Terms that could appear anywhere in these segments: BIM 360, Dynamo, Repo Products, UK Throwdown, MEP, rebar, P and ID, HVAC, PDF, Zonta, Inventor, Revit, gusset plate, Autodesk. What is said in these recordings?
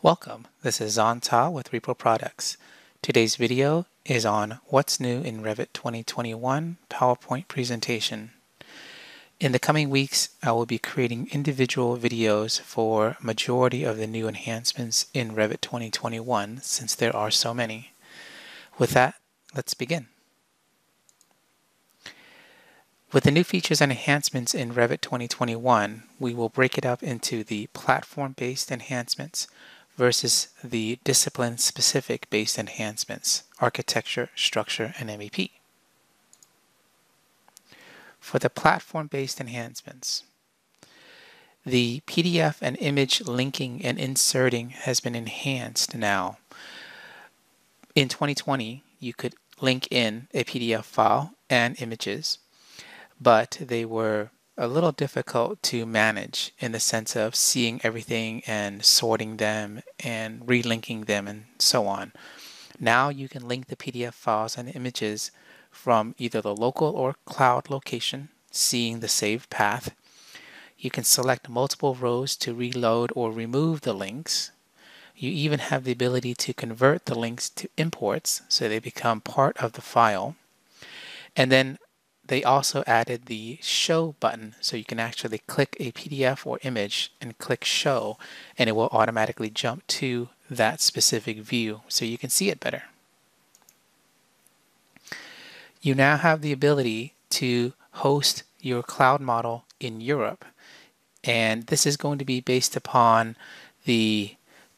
Welcome, this is Zonta with Repo Products. Today's video is on What's New in Revit 2021 PowerPoint presentation. In the coming weeks, I will be creating individual videos for majority of the new enhancements in Revit 2021 since there are so many. With that, let's begin. With the new features and enhancements in Revit 2021, we will break it up into the platform-based enhancements versus the discipline-specific based enhancements, architecture, structure, and MEP. For the platform-based enhancements, the PDF and image linking and inserting has been enhanced now. In 2020, you could link in a PDF file and images, but they were a little difficult to manage in the sense of seeing everything and sorting them and relinking them and so on. Now you can link the PDF files and images from either the local or cloud location, seeing the saved path. You can select multiple rows to reload or remove the links. You even have the ability to convert the links to imports so they become part of the file. And then they also added the show button, so you can actually click a PDF or image and click show, and it will automatically jump to that specific view so you can see it better. You now have the ability to host your cloud model in Europe, and this is going to be based upon the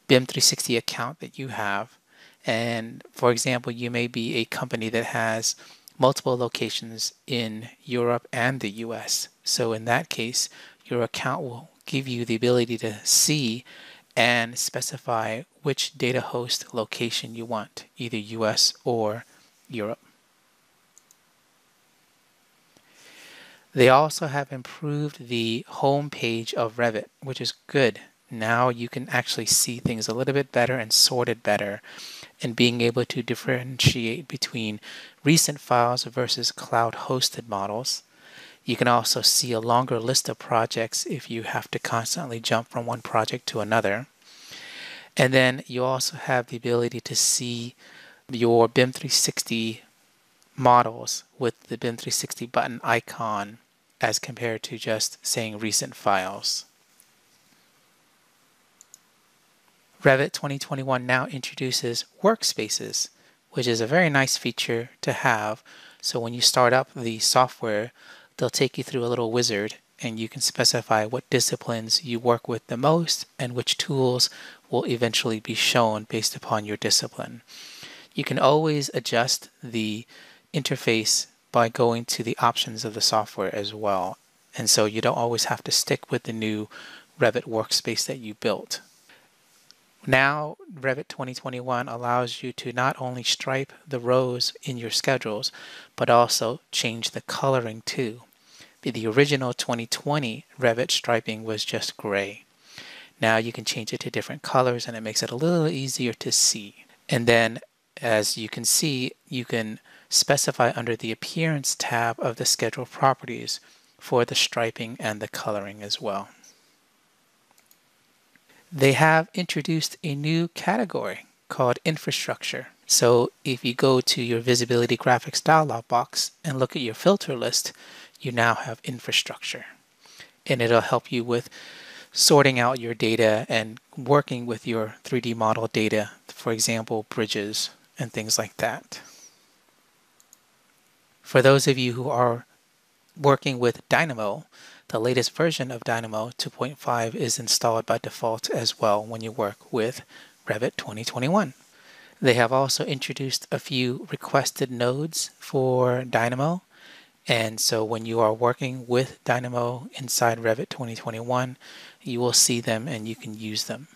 BIM 360 account that you have. And for example, you may be a company that has multiple locations in Europe and the US. So in that case, your account will give you the ability to see and specify which data host location you want, either US or Europe. They also have improved the home page of Revit, which is good. Now you can actually see things a little bit better and sort it better, and being able to differentiate between recent files versus cloud-hosted models. You can also see a longer list of projects if you have to constantly jump from one project to another. And then you also have the ability to see your BIM 360 models with the BIM 360 button icon as compared to just saying recent files. Revit 2021 now introduces workspaces, which is a very nice feature to have. So when you start up the software, they'll take you through a little wizard, and you can specify what disciplines you work with the most and which tools will eventually be shown based upon your discipline. You can always adjust the interface by going to the options of the software as well. And so you don't always have to stick with the new Revit workspace that you built. Now, Revit 2021 allows you to not only stripe the rows in your schedules, but also change the coloring too. The original 2020 Revit striping was just gray. Now you can change it to different colors, and it makes it a little easier to see. And then, as you can see, you can specify under the Appearance tab of the Schedule Properties for the striping and the coloring as well. They have introduced a new category called infrastructure. So if you go to your visibility graphics dialog box and look at your filter list, you now have infrastructure. And it'll help you with sorting out your data and working with your 3D model data, for example, bridges and things like that. For those of you who are working with Dynamo, the latest version of Dynamo 2.5 is installed by default as well when you work with Revit 2021. They have also introduced a few requested nodes for Dynamo. And so when you are working with Dynamo inside Revit 2021, you will see them and you can use them.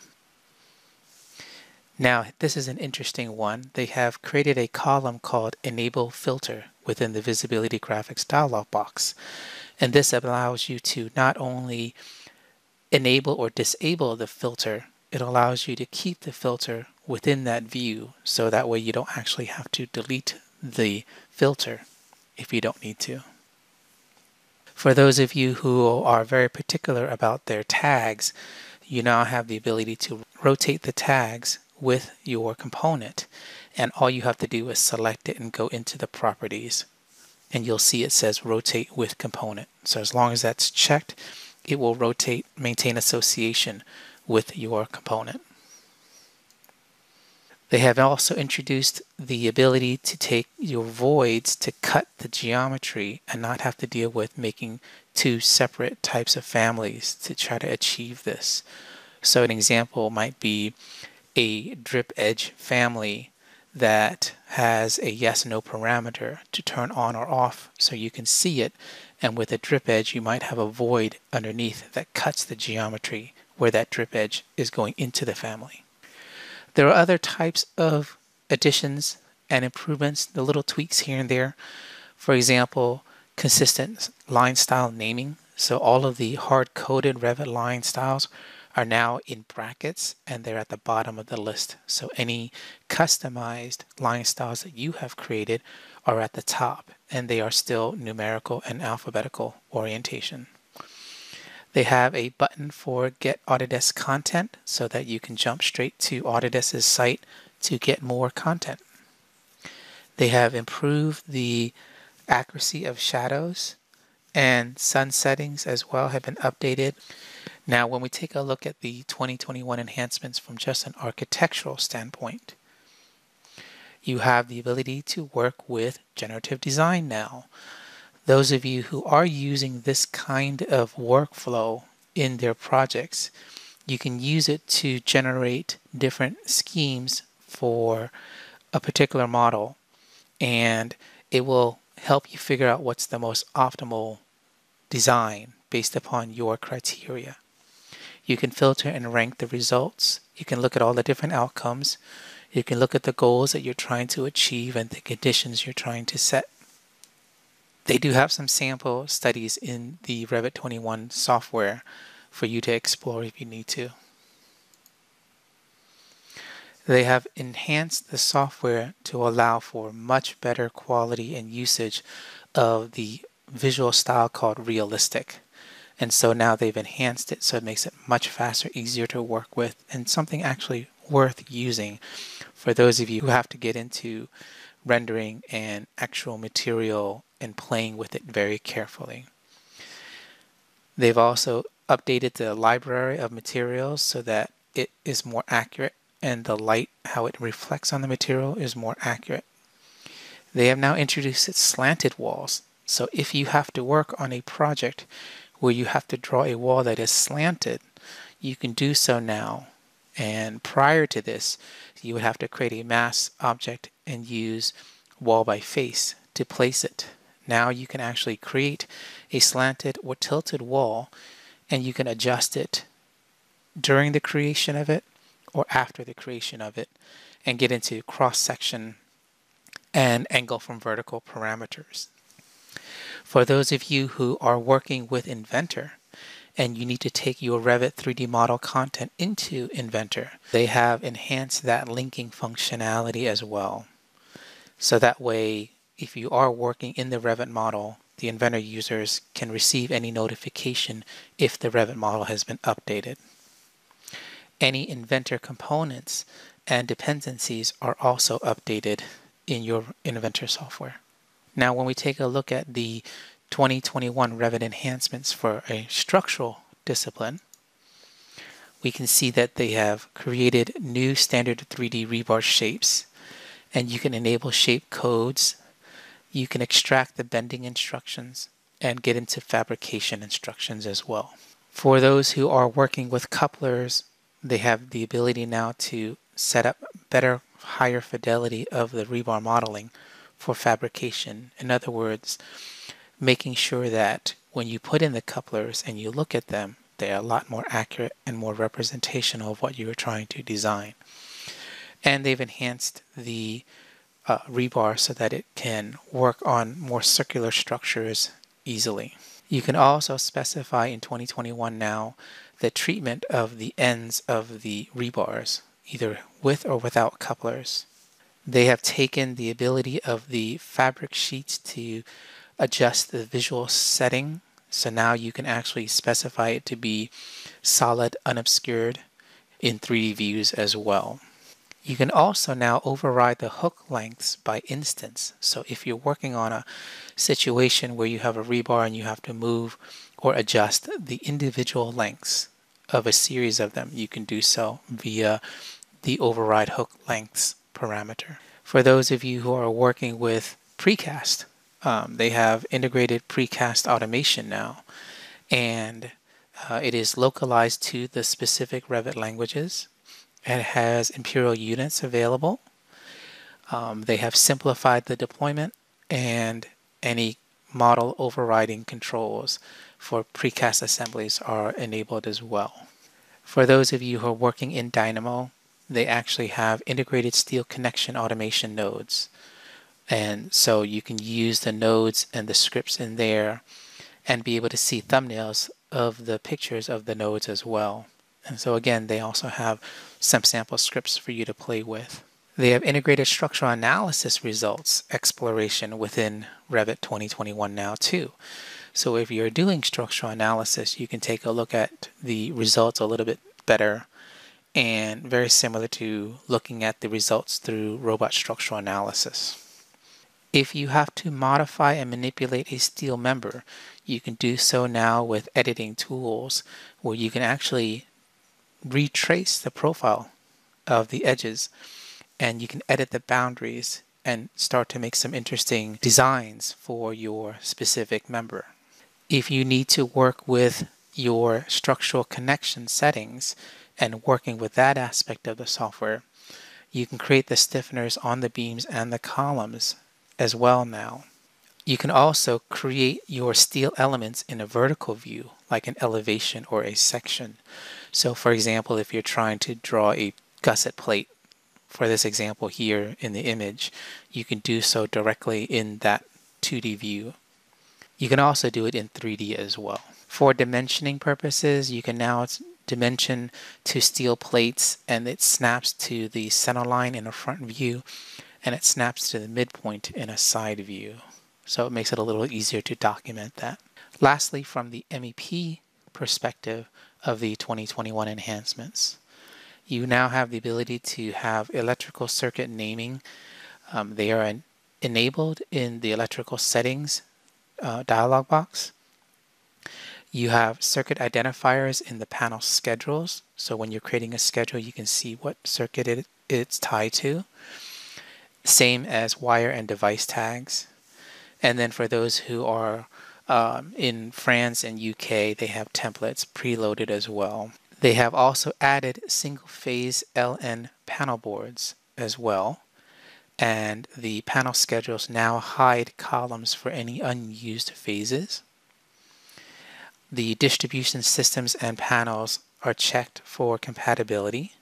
Now, this is an interesting one. They have created a column called Enable Filter within the Visibility Graphics dialog box. And this allows you to not only enable or disable the filter, it allows you to keep the filter within that view. So that way you don't actually have to delete the filter if you don't need to. For those of you who are very particular about their tags, you now have the ability to rotate the tags with your component, and all you have to do is select it and go into the properties, and you'll see it says rotate with component. So as long as that's checked, it will rotate, maintain association with your component. They have also introduced the ability to take your voids to cut the geometry and not have to deal with making two separate types of families to try to achieve this. So an example might be a drip edge family that has a yes/no parameter to turn on or off so you can see it, and with a drip edge you might have a void underneath that cuts the geometry where that drip edge is going into the family. There are other types of additions and improvements, the little tweaks here and there. For example, consistent line style naming. So all of the hard-coded Revit line styles are now in brackets and they're at the bottom of the list. So any customized line styles that you have created are at the top, and they are still numerical and alphabetical orientation. They have a button for Get Autodesk Content so that you can jump straight to Autodesk's site to get more content. They have improved the accuracy of shadows, and sun settings as well have been updated. Now when we take a look at the 2021 enhancements from just an architectural standpoint, you have the ability to work with generative design now. Those of you who are using this kind of workflow in their projects, you can use it to generate different schemes for a particular model, and it will help you figure out what's the most optimal design based upon your criteria. You can filter and rank the results. You can look at all the different outcomes. You can look at the goals that you're trying to achieve and the conditions you're trying to set. They do have some sample studies in the Revit 21 software for you to explore if you need to. They have enhanced the software to allow for much better quality and usage of the visual style called realistic. And so now they've enhanced it so it makes it much faster, easier to work with, and something actually worth using for those of you who have to get into rendering and actual material and playing with it very carefully. They've also updated the library of materials so that it is more accurate, and the light, how it reflects on the material, is more accurate. They have now introduced slanted walls. So if you have to work on a project where you have to draw a wall that is slanted, you can do so now. And prior to this, you would have to create a mass object and use wall by face to place it. Now you can actually create a slanted or tilted wall, and you can adjust it during the creation of it or after the creation of it, and get into cross-section and angle from vertical parameters. For those of you who are working with Inventor and you need to take your Revit 3D model content into Inventor, they have enhanced that linking functionality as well. So that way, if you are working in the Revit model, the Inventor users can receive any notification if the Revit model has been updated. Any Inventor components and dependencies are also updated in your Inventor software. Now when we take a look at the 2021 Revit enhancements for a structural discipline, we can see that they have created new standard 3D rebar shapes, and you can enable shape codes. You can extract the bending instructions and get into fabrication instructions as well. For those who are working with couplers, they have the ability now to set up better, higher fidelity of the rebar modeling for fabrication. In other words, making sure that when you put in the couplers and you look at them, they are a lot more accurate and more representational of what you are trying to design. And they've enhanced the rebar so that it can work on more circular structures easily. You can also specify in 2021 now the treatment of the ends of the rebars, either with or without couplers. They have taken the ability of the fabric sheets to adjust the visual setting So now you can actually specify it to be solid unobscured in 3D views as well. You can also now override the hook lengths by instance. So if you're working on a situation where you have a rebar and you have to move or adjust the individual lengths of a series of them, you can do so via the override hook lengths parameter. For those of you who are working with precast, they have integrated precast automation now, and it is localized to the specific Revit languages. It has imperial units available. They have simplified the deployment and any model overriding controls for precast assemblies are enabled as well. For those of you who are working in Dynamo, they actually have integrated steel connection automation nodes. And so you can use the nodes and the scripts in there and be able to see thumbnails of the pictures of the nodes as well. And so again, they also have some sample scripts for you to play with. They have integrated structural analysis results exploration within Revit 2021 now too. So if you're doing structural analysis, you can take a look at the results a little bit better, and very similar to looking at the results through robot structural analysis. If you have to modify and manipulate a steel member, you can do so now with editing tools where you can actually retrace the profile of the edges, and you can edit the boundaries and start to make some interesting designs for your specific member. If you need to work with your structural connection settings and working with that aspect of the software, you can create the stiffeners on the beams and the columns as well now. You can also create your steel elements in a vertical view, like an elevation or a section. So for example, if you're trying to draw a gusset plate, for this example here in the image, you can do so directly in that 2D view. You can also do it in 3D as well. For dimensioning purposes, you can now dimension to steel plates, and it snaps to the center line in a front view, and it snaps to the midpoint in a side view. So it makes it a little easier to document that. Lastly, from the MEP perspective of the 2021 enhancements, you now have the ability to have electrical circuit naming. They are enabled in the electrical settings dialog box. You have circuit identifiers in the panel schedules. So when you're creating a schedule, you can see what circuit it's tied to. Same as wire and device tags. And then for those who are in France and UK, they have templates preloaded as well. They have also added single phase LN panel boards as well. And the panel schedules now hide columns for any unused phases. The distribution systems and panels are checked for compatibility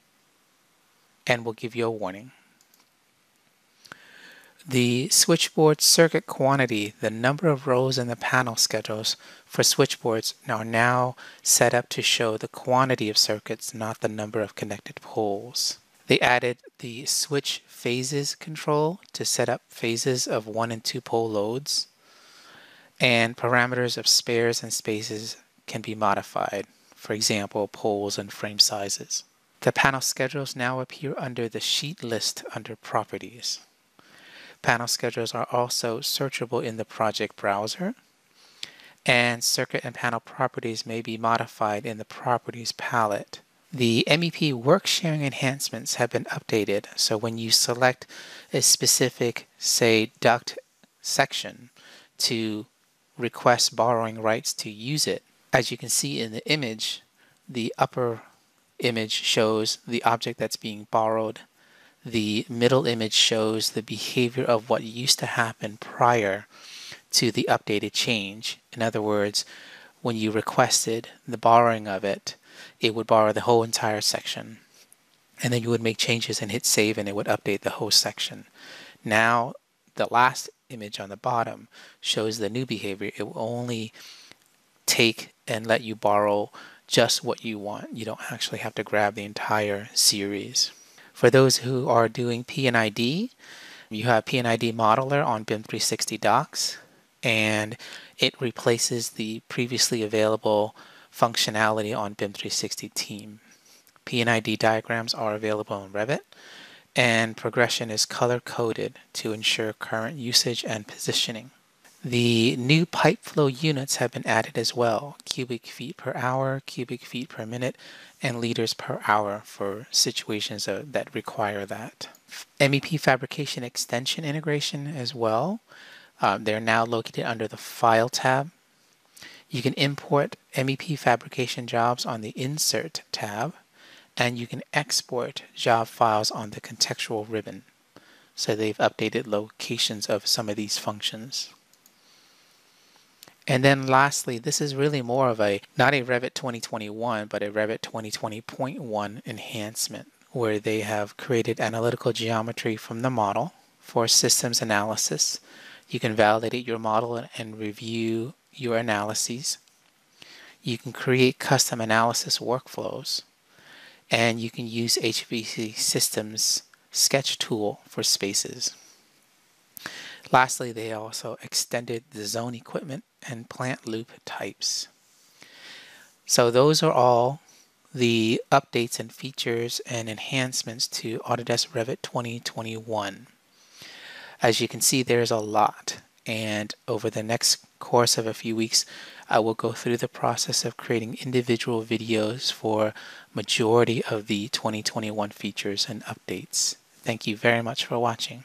and will give you a warning. The switchboard circuit quantity, the number of rows in the panel schedules for switchboards, are now set up to show the quantity of circuits, not the number of connected poles. They added the switch phases control to set up phases of 1 and 2 pole loads, and parameters of spares and spaces can be modified, for example, poles and frame sizes. The panel schedules now appear under the sheet list under properties. Panel schedules are also searchable in the project browser, and circuit and panel properties may be modified in the properties palette. The MEP work sharing enhancements have been updated, so when you select a specific, say, duct section to request borrowing rights to use it, as you can see in the image, the upper image shows the object that's being borrowed. The middle image shows the behavior of what used to happen prior to the updated change. In other words, when you requested the borrowing of it, it would borrow the whole entire section. And then you would make changes and hit save, and it would update the whole section. Now, the last image on the bottom shows the new behavior. It will only take and let you borrow just what you want. You don't actually have to grab the entire series. For those who are doing P and ID, you have P and ID modeler on BIM 360 docs, and it replaces the previously available functionality on BIM 360 team. P and ID diagrams are available on Revit, and progression is color-coded to ensure current usage and positioning. The new pipe flow units have been added as well, cubic feet per hour, cubic feet per minute, and liters per hour for situations that require that. MEP fabrication extension integration as well. They're now located under the File tab. You can import MEP fabrication jobs on the Insert tab, and you can export job files on the contextual ribbon. So they've updated locations of some of these functions. And then lastly, this is really more of a, not a Revit 2021, but a Revit 2020.1 enhancement, where they have created analytical geometry from the model for systems analysis. You can validate your model and review your analyses. You can create custom analysis workflows. And you can use HVAC Systems sketch tool for spaces. Lastly, they also extended the zone equipment and plant loop types. So those are all the updates and features and enhancements to Autodesk Revit 2021. As you can see, there's a lot, and over the next course of a few weeks, I will go through the process of creating individual videos for majority of the 2021 features and updates. Thank you very much for watching.